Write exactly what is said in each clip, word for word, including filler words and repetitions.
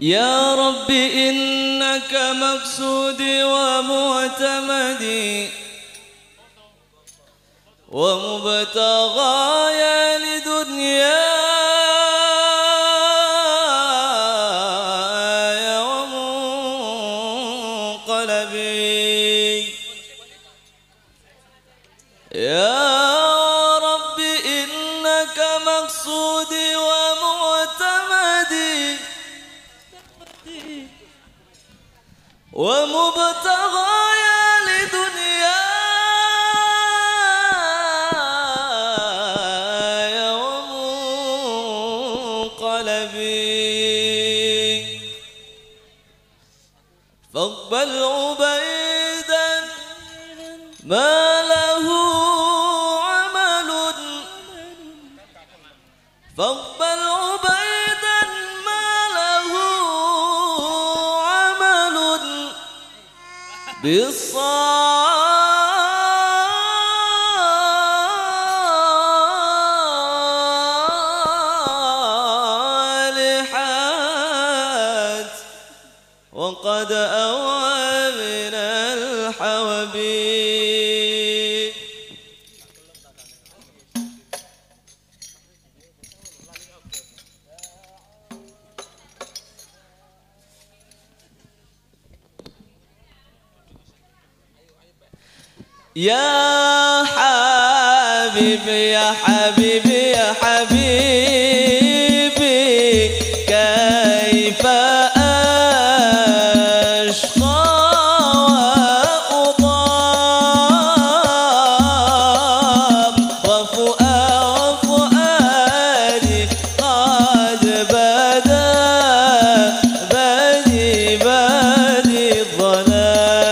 يا رب إنك مقصودي ومعتمدي ومبتغايا لدنياي ومنقلبي. يا رب إنك مقصودي ومعتمدي ومبتغايا لدنياي ومنقلبي. فاقبل عبيدا ما له عمل، فاقبل عبيدا ما له عمل بالصالحات وقد أوى من الحوابي. يا حبيبي يا حبيبي يا حبيبي كيف أشقى وأضام وفؤادي قد بدا بدي بدي الظلام.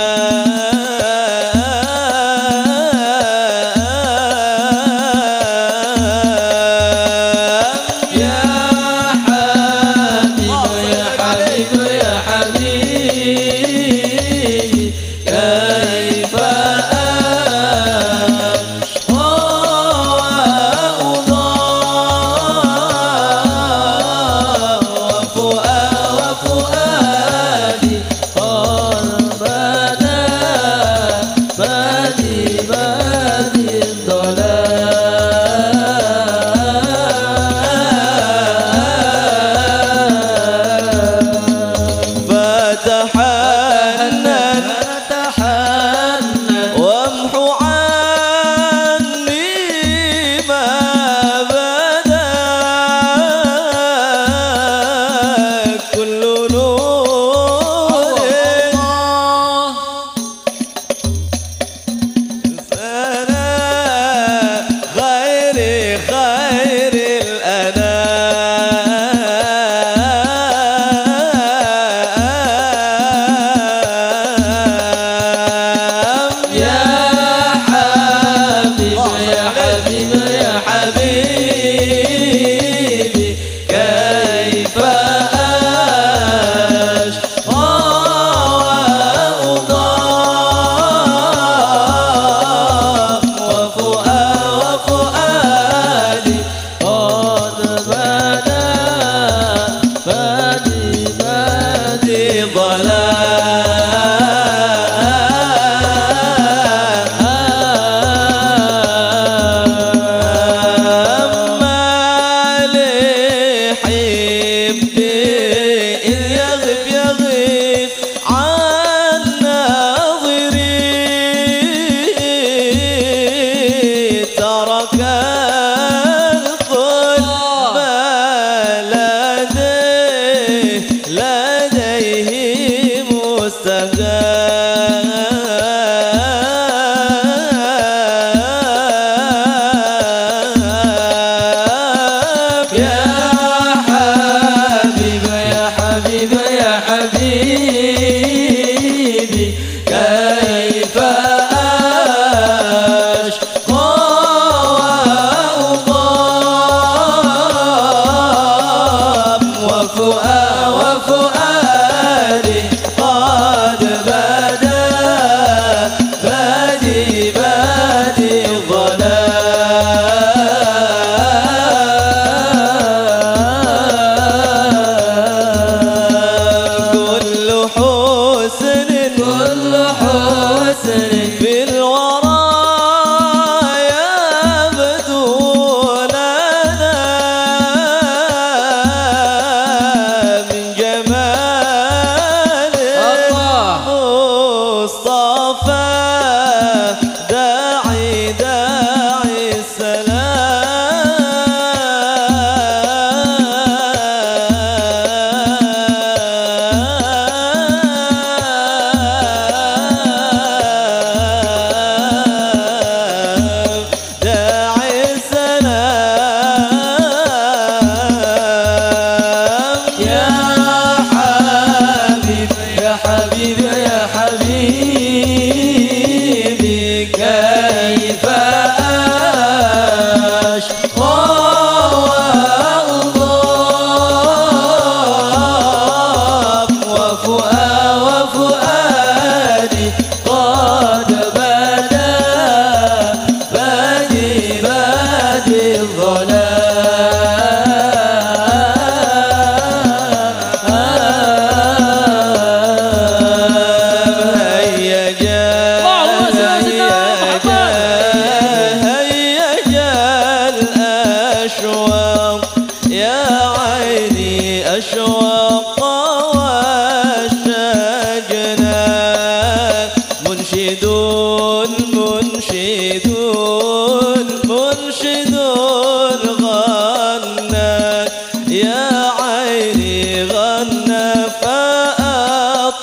فأطرابنا.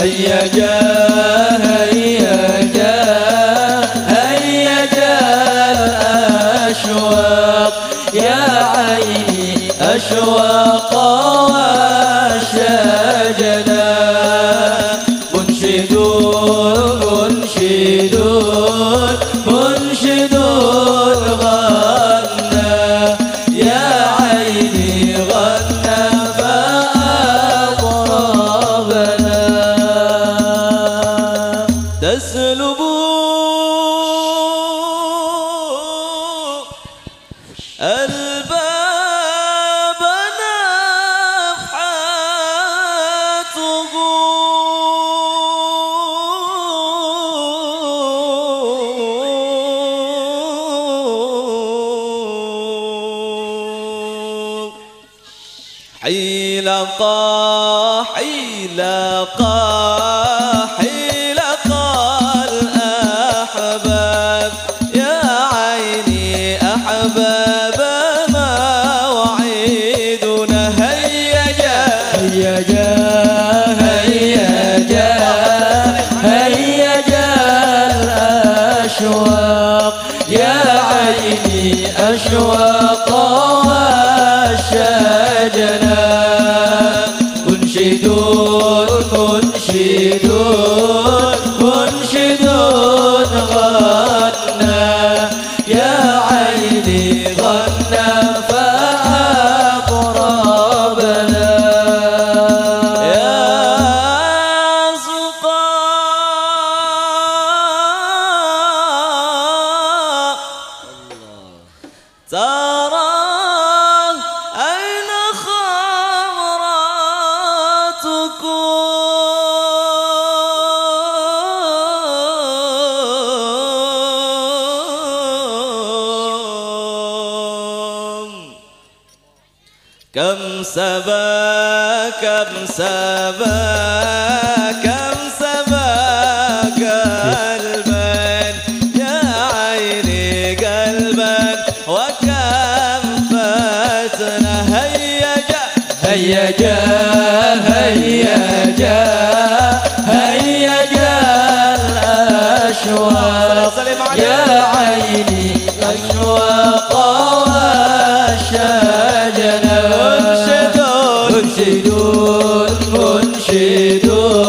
هيا جاء هيا جاء هيا جاء الأشواق يا عيني أشواق وشجنا. منشدون منشدون منشدون غنى يا عيني غنى فأطربنا. تسلب الباب نفحاته حيلقى حيلقى حيلقى الأحباب يا عيني أحباب مواعيدنا. هيا جاء هيا جاء هيا جاء هيا جاء الأشواق يا عيني أشواق وشجنا. منشدون منشدون منشدون غنى يا عيني غنى فأقربنا. يا سقى ترى كم سبا كم سبا كم سبا قلبا يا عيني قلبا وكم فاتنا. هيا جاء هيا جاء هيا جاء هيا جاء الأشواق يا عيني أشواق وشجنا. منشدون منشدون